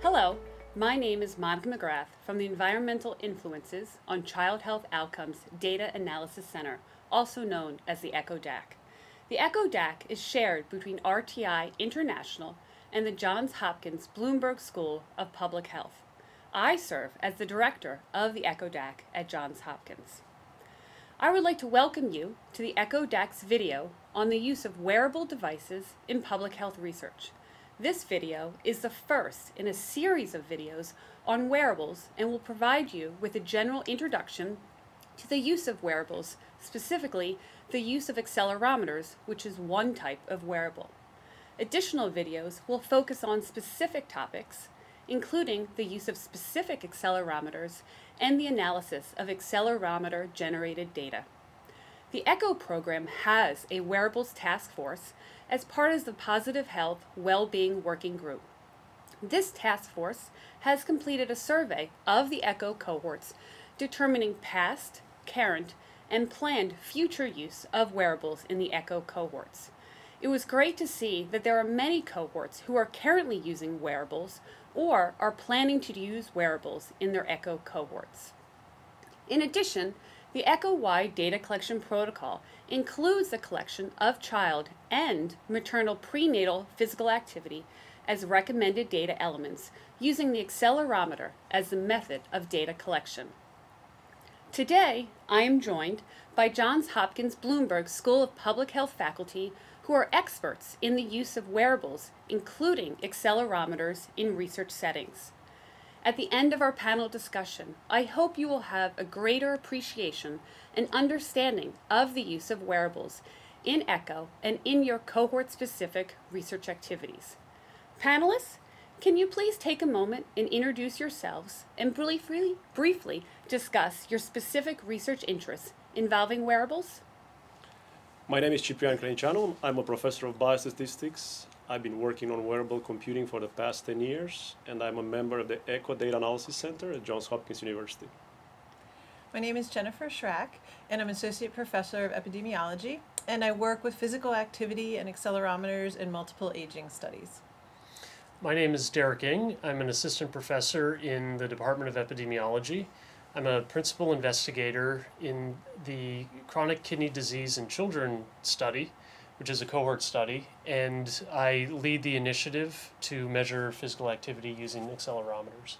Hello, my name is Monica McGrath from the Environmental Influences on Child Health Outcomes Data Analysis Center, also known as the ECHO-DAC. The ECHO-DAC is shared between RTI International and the Johns Hopkins Bloomberg School of Public Health. I serve as the director of the ECHO-DAC at Johns Hopkins. I would like to welcome you to the ECHO-DAC's video on the use of wearable devices in public health research. This video is the first in a series of videos on wearables and will provide you with a general introduction to the use of wearables, specifically the use of accelerometers, which is one type of wearable. Additional videos will focus on specific topics, including the use of specific accelerometers and the analysis of accelerometer-generated data. The ECHO program has a wearables task force as part of the Positive Health Wellbeing Working Group. This task force has completed a survey of the ECHO cohorts, determining past, current, and planned future use of wearables in the ECHO cohorts. It was great to see that there are many cohorts who are currently using wearables or are planning to use wearables in their ECHO cohorts. In addition, the ECHO-wide data collection protocol includes the collection of child and maternal prenatal physical activity as recommended data elements using the accelerometer as the method of data collection. Today, I am joined by Johns Hopkins Bloomberg School of Public Health faculty who are experts in the use of wearables, including accelerometers, in research settings. At the end of our panel discussion, I hope you will have a greater appreciation and understanding of the use of wearables in ECHO and in your cohort-specific research activities. Panelists, can you please take a moment and introduce yourselves and briefly discuss your specific research interests involving wearables? My name is Ciprian Crainiceanu. I'm a professor of biostatistics. I've been working on wearable computing for the past 10 years, and I'm a member of the ECHO Data Analysis Center at Johns Hopkins University. My name is Jennifer Schrack, and I'm an associate professor of epidemiology, and I work with physical activity and accelerometers in multiple aging studies. My name is Derek Ng. I'm an assistant professor in the Department of Epidemiology. I'm a principal investigator in the chronic kidney disease in children study, which is a cohort study, and I lead the initiative to measure physical activity using accelerometers.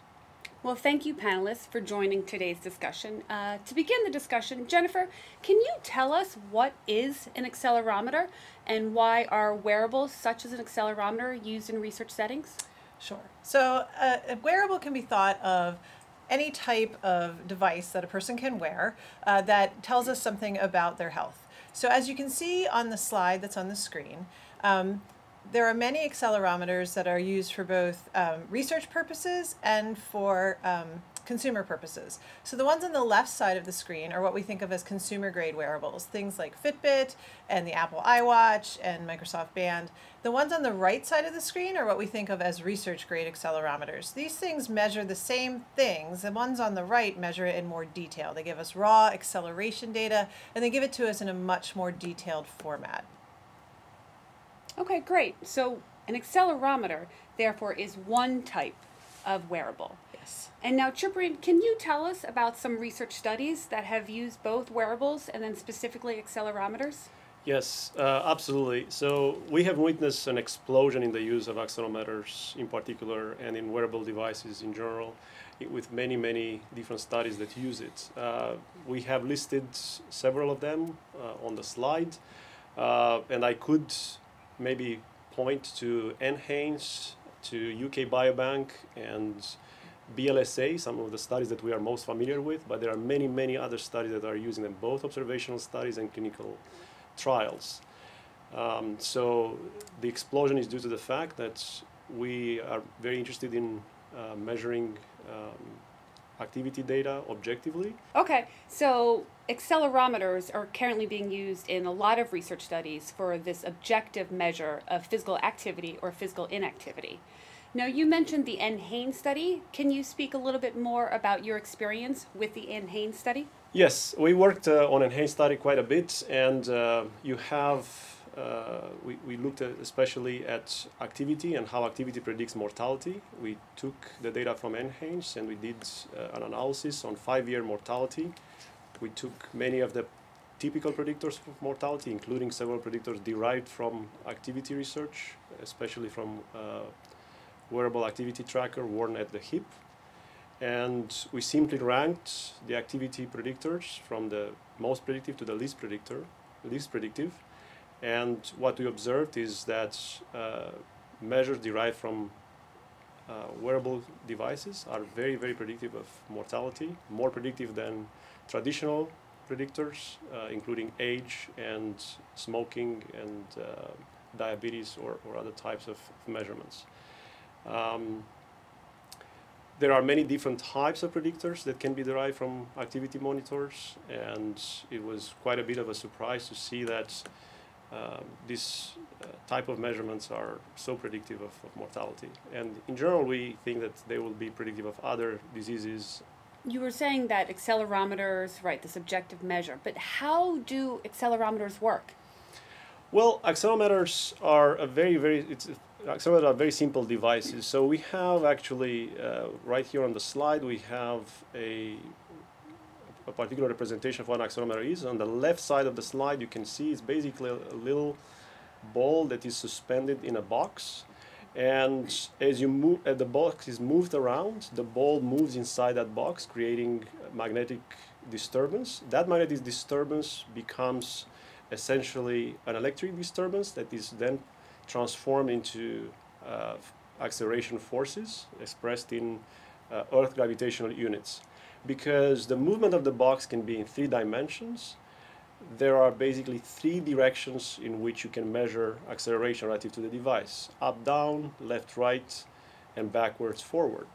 Well, thank you, panelists, for joining today's discussion. To begin the discussion, Jennifer, can you tell us what is an accelerometer and why are wearables such as an accelerometer used in research settings? Sure. So a wearable can be thought of any type of device that a person can wear that tells us something about their health. So as you can see on the slide that's on the screen, there are many accelerometers that are used for both research purposes and for consumer purposes. So the ones on the left side of the screen are what we think of as consumer grade wearables, things like Fitbit and the Apple iWatch and Microsoft Band. The ones on the right side of the screen are what we think of as research grade accelerometers. These things measure the same things. The ones on the right measure it in more detail. They give us raw acceleration data and they give it to us in a much more detailed format. Okay, great. So an accelerometer, therefore, is one type of wearable. Yes. And now, Ciprian, can you tell us about some research studies that have used both wearables and then specifically accelerometers? Yes, absolutely. So we have witnessed an explosion in the use of accelerometers in particular and in wearable devices in general with many, many different studies that use it. We have listed several of them on the slide, and I could maybe point to NHANES, to UK Biobank, and BLSA, some of the studies that we are most familiar with, but there are many, many other studies that are using them, both observational studies and clinical trials. So the explosion is due to the fact that we are very interested in measuring activity data objectively. Okay, so accelerometers are currently being used in a lot of research studies for this objective measure of physical activity or physical inactivity. Now, you mentioned the NHANES study. Can you speak a little bit more about your experience with the NHANES study? Yes, we worked on NHANES study quite a bit, and you have we looked at especially at activity and how activity predicts mortality. We took the data from NHANES and we did an analysis on 5-year mortality. We took many of the typical predictors of mortality, including several predictors derived from activity research, especially from wearable activity tracker worn at the hip. And we simply ranked the activity predictors from the most predictive to the least predictive. And what we observed is that measures derived from wearable devices are very, very predictive of mortality, more predictive than traditional predictors, including age and smoking and diabetes or other types of measurements. There are many different types of predictors that can be derived from activity monitors, and it was quite a bit of a surprise to see that this type of measurements are so predictive of mortality. And in general, we think that they will be predictive of other diseases. You were saying that accelerometers, right, the subjective measure, but how do accelerometers work? Well, accelerometers are a very simple devices. So we have actually, right here on the slide, we have a particular representation of what an accelerometer is. On the left side of the slide, you can see it's basically a little ball that is suspended in a box. And as you move, the box is moved around, the ball moves inside that box, creating magnetic disturbance. That magnetic disturbance becomes essentially an electric disturbance that is then transformed into acceleration forces expressed in Earth gravitational units. Because the movement of the box can be in 3 dimensions, there are basically 3 directions in which you can measure acceleration relative to the device: up, down, left, right, and backwards, forward.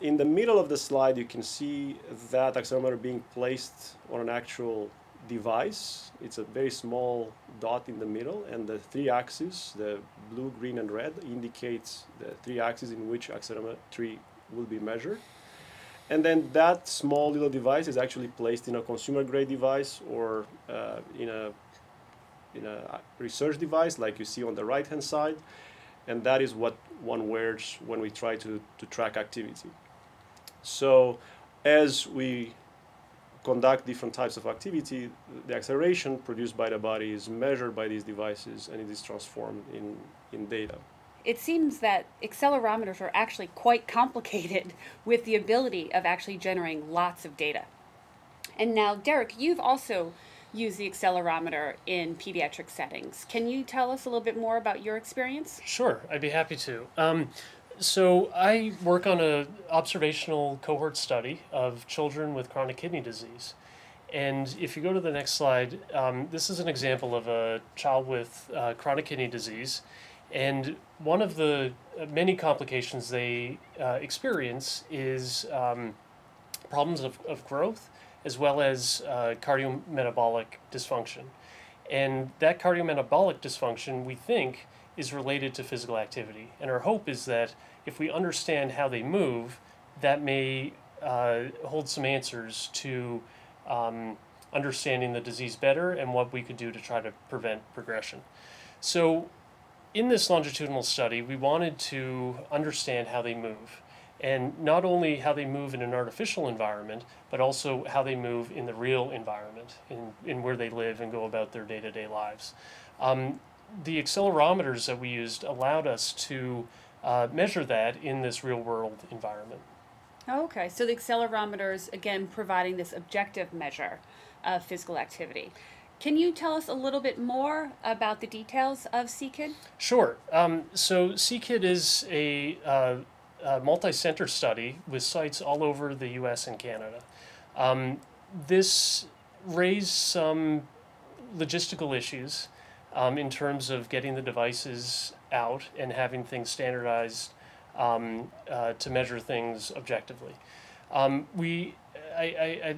In the middle of the slide, you can see that accelerometer being placed on an actual device. It's a very small dot in the middle, and the 3 axes, the blue, green, and red, indicates the 3 axes in which accelerometry will be measured. And then that small little device is actually placed in a consumer-grade device or in a research device, like you see on the right-hand side, and that is what one wears when we try to track activity. So as we conduct different types of activity, the acceleration produced by the body is measured by these devices, and it is transformed in data. It seems that accelerometers are actually quite complicated with the ability of actually generating lots of data. And now, Derek, you've also used the accelerometer in pediatric settings. Can you tell us a little bit more about your experience? Sure, I'd be happy to. So I work on an observational cohort study of children with chronic kidney disease. And if you go to the next slide, this is an example of a child with chronic kidney disease. And one of the many complications they experience is problems of growth, as well as cardiometabolic dysfunction. And that cardiometabolic dysfunction, we think, is related to physical activity. And our hope is that if we understand how they move, that may hold some answers to understanding the disease better and what we could do to try to prevent progression. So in this longitudinal study, we wanted to understand how they move, and not only how they move in an artificial environment, but also how they move in the real environment, in where they live and go about their day-to-day lives. The accelerometers that we used allowed us to measure that in this real-world environment. Okay, so the accelerometers, again, providing this objective measure of physical activity. Can you tell us a little bit more about the details of CKID? Sure. So CKID is a multi-center study with sites all over the U.S. and Canada. This raised some logistical issues in terms of getting the devices out and having things standardized to measure things objectively. I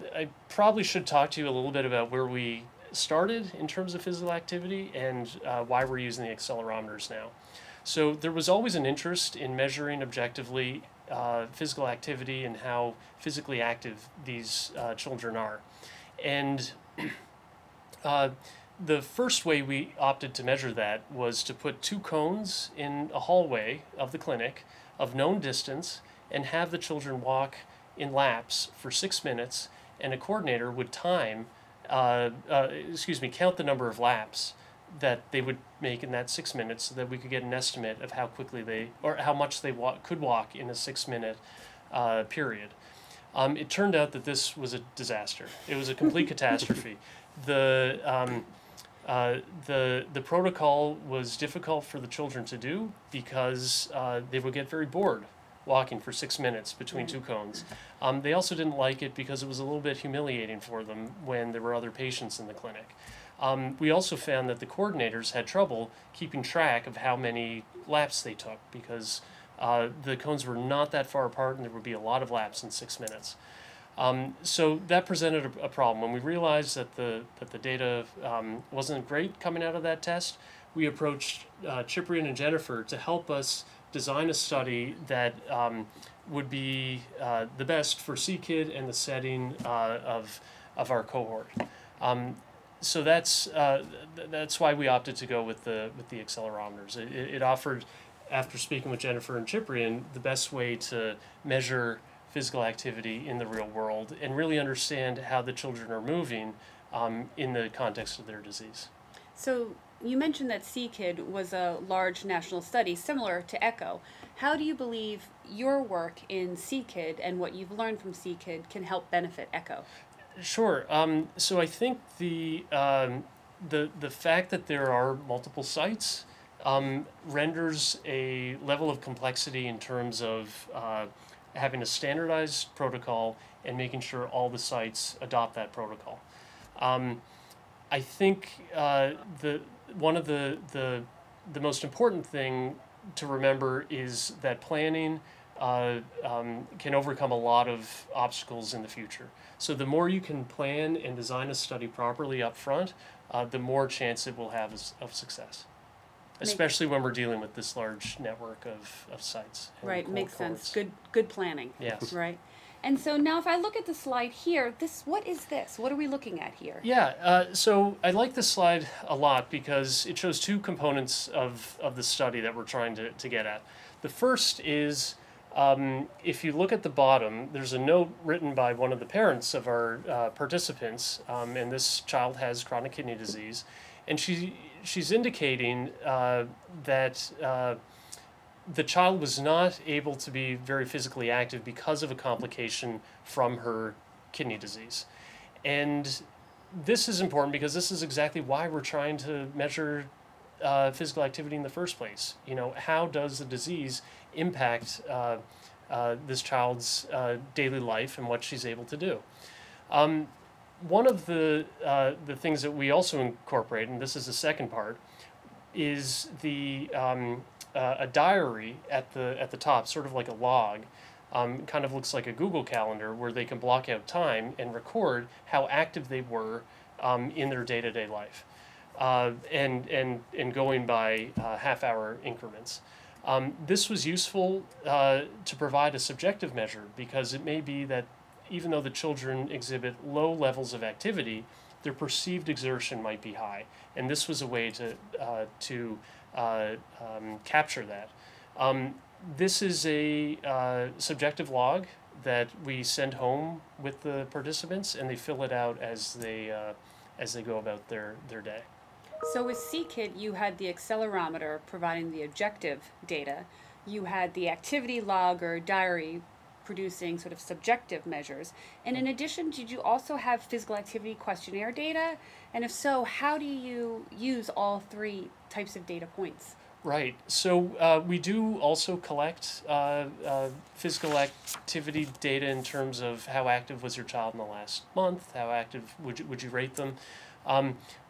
probably should talk to you a little bit about where we started in terms of physical activity and why we're using the accelerometers now. So there was always an interest in measuring objectively physical activity and how physically active these children are. And The first way we opted to measure that was to put two cones in a hallway of the clinic of known distance and have the children walk in laps for 6 minutes, and a coordinator would count the number of laps that they would make in that 6 minutes so that we could get an estimate of how quickly they, or how much they could walk in a 6 minute period. It turned out that this was a disaster. It was a complete catastrophe. The protocol was difficult for the children to do because they would get very bored walking for 6 minutes between two cones. They also didn't like it because it was a little bit humiliating for them when there were other patients in the clinic. We also found that the coordinators had trouble keeping track of how many laps they took because the cones were not that far apart and there would be a lot of laps in 6 minutes. So that presented a problem. When we realized that the data wasn't great coming out of that test, we approached Ciprian and Jennifer to help us design a study that would be the best for CKID and the setting of our cohort. So that's why we opted to go with the accelerometers. It offered, after speaking with Jennifer and Ciprian, the best way to measure physical activity in the real world and really understand how the children are moving in the context of their disease. So you mentioned that CKID was a large national study similar to ECHO. How do you believe your work in CKID and what you've learned from CKID can help benefit ECHO? Sure. So I think the fact that there are multiple sites renders a level of complexity in terms of having a standardized protocol and making sure all the sites adopt that protocol. I think one of the most important thing to remember is that planning can overcome a lot of obstacles in the future. So the more you can plan and design a study properly up front, the more chance it will have of success, especially when we're dealing with this large network of sites. Right, makes sense. Good planning. Yes. Right. And so now if I look at the slide here, what is this? What are we looking at here? Yeah, so I like this slide a lot because it shows two components of the study that we're trying to get at. The first is, if you look at the bottom, there's a note written by one of the parents of our participants, and this child has chronic kidney disease, and she's indicating that the child was not able to be very physically active because of a complication from her kidney disease. And this is important because this is exactly why we're trying to measure physical activity in the first place. You know, how does the disease impact this child's daily life and what she's able to do? One of the things that we also incorporate, and this is the second part, is a diary at the top, sort of like a log. Kind of looks like a Google Calendar where they can block out time and record how active they were in their day-to-day life. And going by half-hour increments. This was useful to provide a subjective measure because it may be that even though the children exhibit low levels of activity, their perceived exertion might be high, and this was a way to capture that. This is a subjective log that we send home with the participants, and they fill it out as they go about their day. So with CKID, you had the accelerometer providing the objective data. You had the activity log or diary producing sort of subjective measures. And in addition, did you also have physical activity questionnaire data? And if so, how do you use all three types of data points? Right. So we do also collect physical activity data in terms of how active was your child in the last month, how active would you rate them.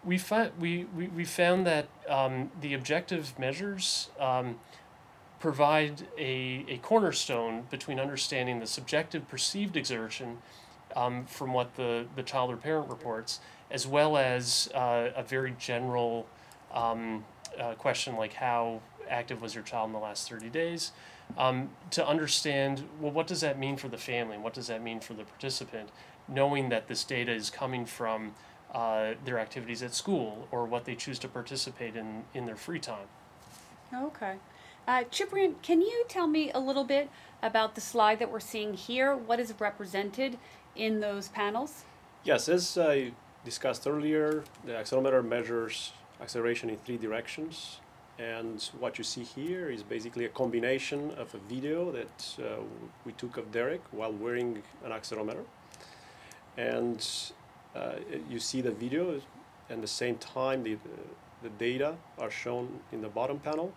We found that the objective measures provide a cornerstone between understanding the subjective perceived exertion from what the child or parent reports, as well as a very general question like how active was your child in the last 30 days, to understand, well, what does that mean for the family? What does that mean for the participant? Knowing that this data is coming from their activities at school or what they choose to participate in their free time. Okay. Ciprian, can you tell me a little bit about the slide that we're seeing here? What is represented in those panels? Yes, as I discussed earlier, the accelerometer measures acceleration in three directions. And what you see here is basically a combination of a video that we took of Derek while wearing an accelerometer. And you see the video, and at the same time the data are shown in the bottom panel,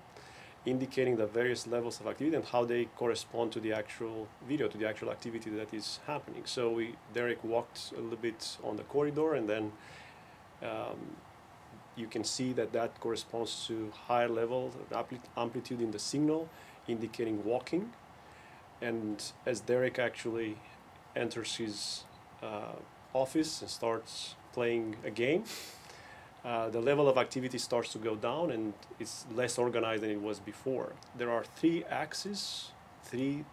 indicating the various levels of activity and how they correspond to the actual video, to the actual activity that is happening. So Derek walked a little bit on the corridor, and then you can see that that corresponds to higher level amplitude in the signal, indicating walking. And as Derek actually enters his office and starts playing a game, the level of activity starts to go down, and it's less organized than it was before. There are three axes, three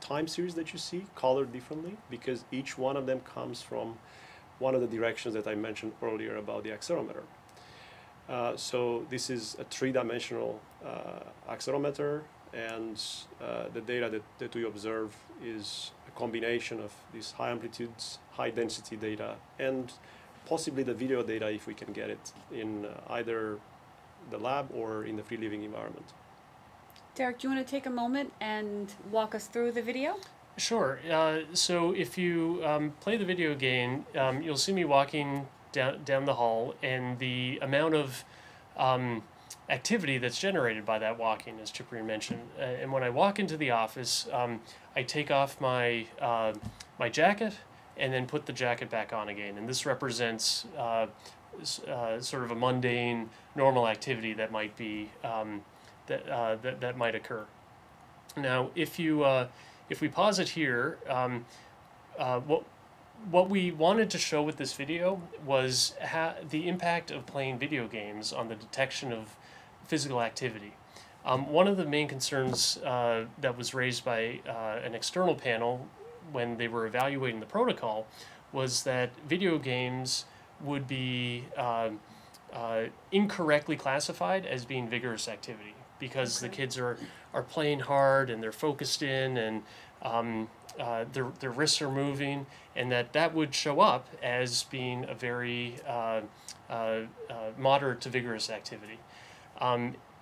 time series that you see, colored differently, because each one of them comes from one of the directions that I mentioned earlier about the accelerometer. So this is a three-dimensional accelerometer, and the data that we observe is a combination of these high amplitudes, high density data, and possibly the video data if we can get it in either the lab or in the free living environment. Derek, do you want to take a moment and walk us through the video? Sure. So if you play the video game, you'll see me walking down the hall, and the amount of activity that's generated by that walking, as Ciprian mentioned. And when I walk into the office, I take off my, my jacket, and then put the jacket back on again. And this represents sort of a mundane, normal activity that might be that might occur. Now, if we pause it here, what we wanted to show with this video was the impact of playing video games on the detection of physical activity. One of the main concerns that was raised by an external panel when they were evaluating the protocol was that video games would be incorrectly classified as being vigorous activity, because the kids are playing hard and they're focused in, and their wrists are moving, and that would show up as being a very moderate to vigorous activity.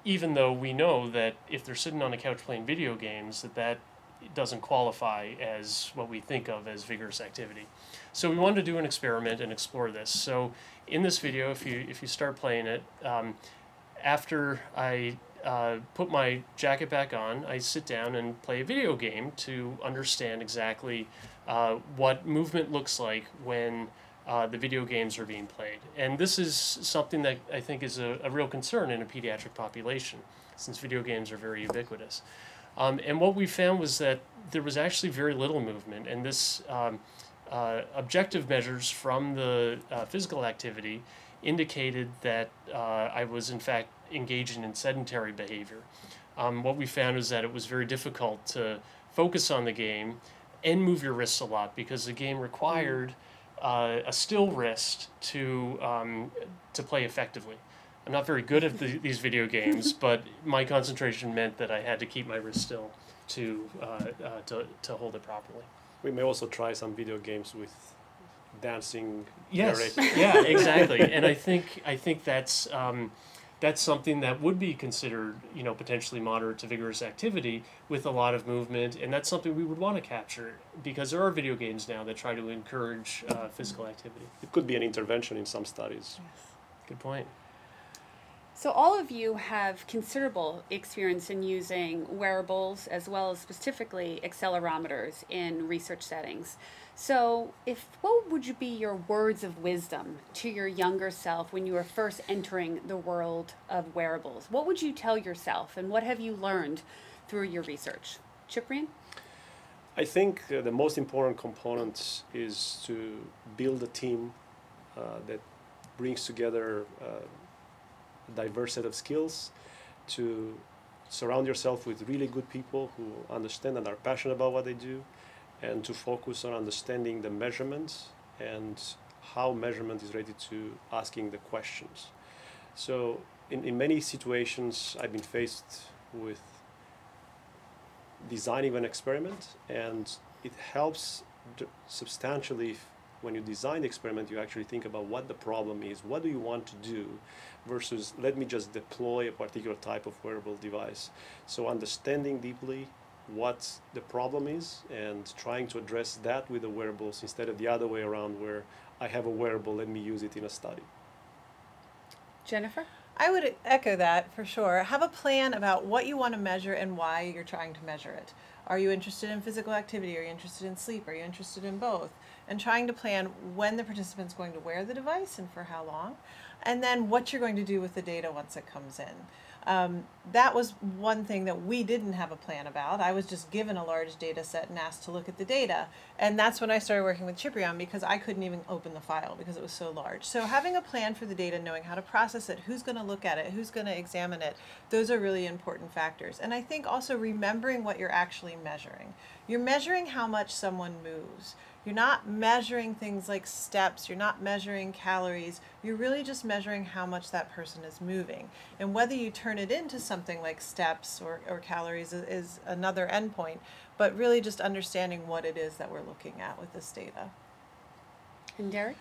Even though we know that if they're sitting on a couch playing video games, that doesn't qualify as what we think of as vigorous activity. So we wanted to do an experiment and explore this. So in this video, if you start playing it, after I put my jacket back on, I sit down and play a video game to understand exactly what movement looks like when the video games are being played. And this is something that I think is a real concern in a pediatric population, since video games are very ubiquitous. And what we found was that there was actually very little movement, and this objective measures from the physical activity indicated that I was in fact engaging in sedentary behavior. What we found is that it was very difficult to focus on the game and move your wrists a lot, because the game required a still wrist to play effectively. I'm not very good at these video games, but my concentration meant that I had to keep my wrist still to hold it properly. We may also try some video games with dancing. Yes, yeah, exactly. And I think that's something that would be considered, you know, potentially moderate to vigorous activity with a lot of movement, and that's something we would want to capture, because there are video games now that try to encourage physical activity. It could be an intervention in some studies. Yes. Good point. So all of you have considerable experience in using wearables, as well as specifically accelerometers, in research settings. So what would be your words of wisdom to your younger self when you were first entering the world of wearables? What would you tell yourself, and what have you learned through your research? Ciprian? I think the most important component is to build a team that brings together diverse set of skills, to surround yourself with really good people who understand and are passionate about what they do, and to focus on understanding the measurements and how measurement is related to asking the questions. So in many situations, I've been faced with designing an experiment, and it helps substantially if, when you design the experiment, you actually think about what the problem is, what do you want to do, versus let me just deploy a particular type of wearable device. So understanding deeply what the problem is and trying to address that with the wearables instead of the other way around where I have a wearable, let me use it in a study. Jennifer? I would echo that for sure. Have a plan about what you want to measure and why you're trying to measure it. Are you interested in physical activity? Are you interested in sleep? Are you interested in both? And trying to plan when the participant's going to wear the device and for how long, and then what you're going to do with the data once it comes in. That was one thing that we didn't have a plan about. I was just given a large data set and asked to look at the data. And that's when I started working with Ciprian, because I couldn't even open the file because it was so large. So having a plan for the data, knowing how to process it, who's going to look at it, who's going to examine it, those are really important factors. And I think also remembering what you're actually measuring. You're measuring how much someone moves. You're not measuring things like steps, you're not measuring calories, you're really just measuring how much that person is moving. And whether you turn it into something like steps or calories is another endpoint, but really just understanding what it is that we're looking at with this data. And Derek?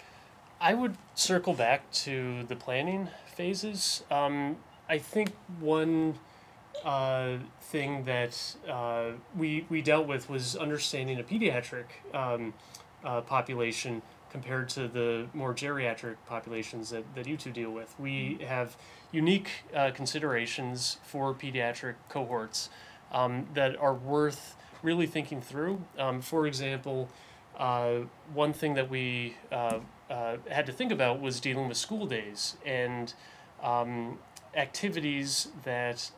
I would circle back to the planning phases. I think one thing that we dealt with was understanding a pediatric population compared to the more geriatric populations that you two deal with. We have unique considerations for pediatric cohorts that are worth really thinking through. For example, one thing that we had to think about was dealing with school days and activities that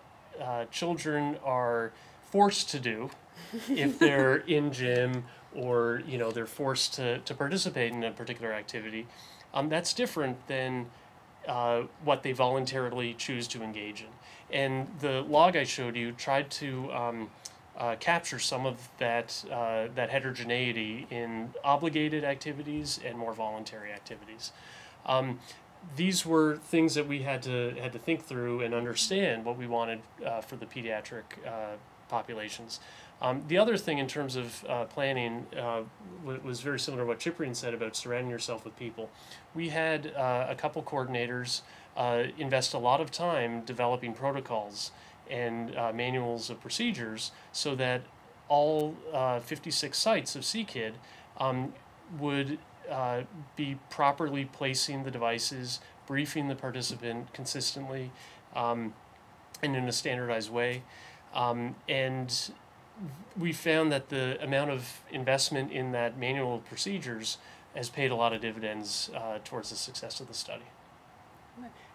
children are forced to do if they're in gym, or they're forced to participate in a particular activity. That's different than what they voluntarily choose to engage in. And the log I showed you tried to capture some of that, that heterogeneity in obligated activities and more voluntary activities. These were things that we had to think through and understand what we wanted for the pediatric populations. The other thing in terms of planning was very similar to what Ciprian said about surrounding yourself with people. We had a couple coordinators invest a lot of time developing protocols and manuals of procedures so that all 56 sites of CKID would be properly placing the devices, briefing the participant consistently and in a standardized way. And we found that the amount of investment in that manual procedures has paid a lot of dividends towards the success of the study.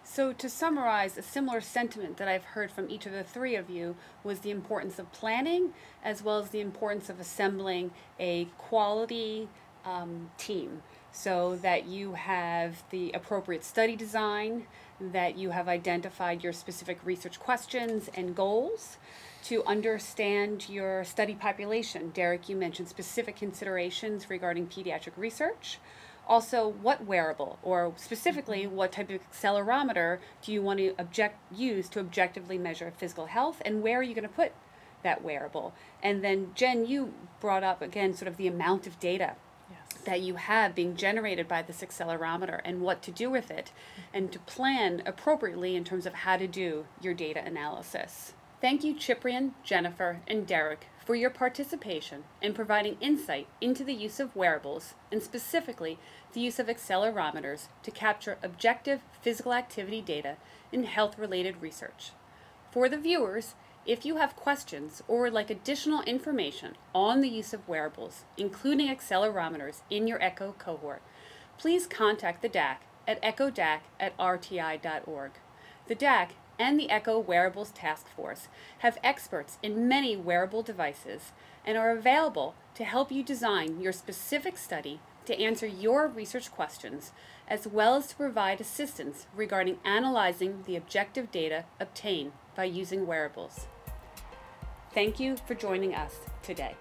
So to summarize, a similar sentiment that I've heard from each of the three of you was the importance of planning, as well as the importance of assembling a quality team, so that you have the appropriate study design, that you have identified your specific research questions and goals to understand your study population. Derek, you mentioned specific considerations regarding pediatric research. Also, what wearable, or specifically what type of accelerometer do you want to use to objectively measure physical health, and where are you going to put that wearable? And then Jen, you brought up again sort of the amount of data that you have being generated by this accelerometer and what to do with it, and to plan appropriately in terms of how to do your data analysis. Thank you, Ciprian, Jennifer, and Derek, for your participation in providing insight into the use of wearables, and specifically the use of accelerometers to capture objective physical activity data in health-related research. For the viewers, if you have questions or would like additional information on the use of wearables, including accelerometers, in your ECHO cohort, please contact the DAC at echoDAC@rti.org. The DAC and the ECHO Wearables Task Force have experts in many wearable devices and are available to help you design your specific study to answer your research questions, as well as to provide assistance regarding analyzing the objective data obtained by using wearables. Thank you for joining us today.